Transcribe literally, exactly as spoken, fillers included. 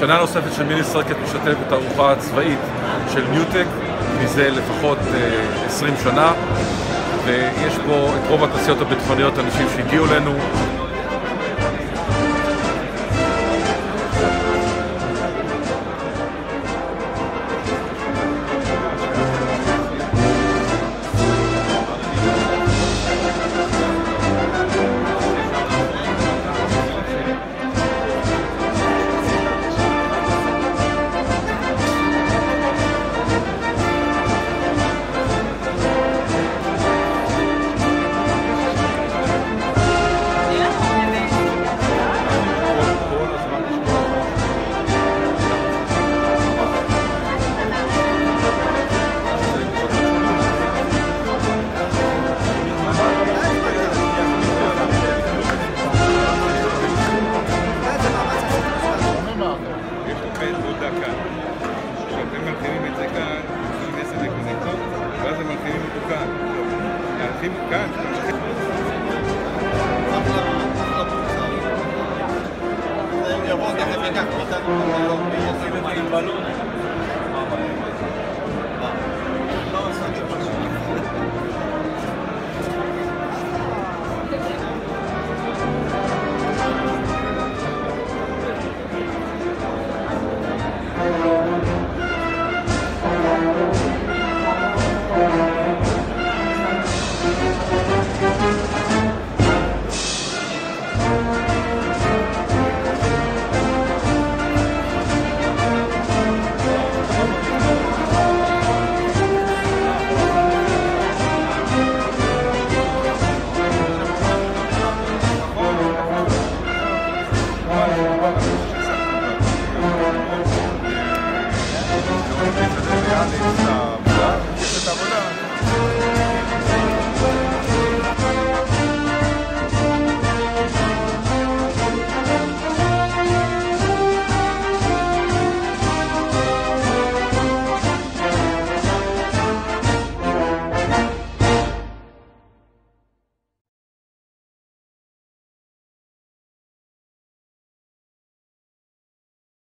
שנה נוספת של מיני סרקט משתתף בתערוכה הצבאית של ניוטק, מזה לפחות עשרים שנה, ויש פה את רוב התעשיות הביטחוניות, אנשים שהגיעו לנו. כשאתם מרחיבים את זה כאן, זה נקוזיקות, ואז הם מרחיבים אותו כאן. להרחיב כאן, כשאתם מרחיבים אותו כאן.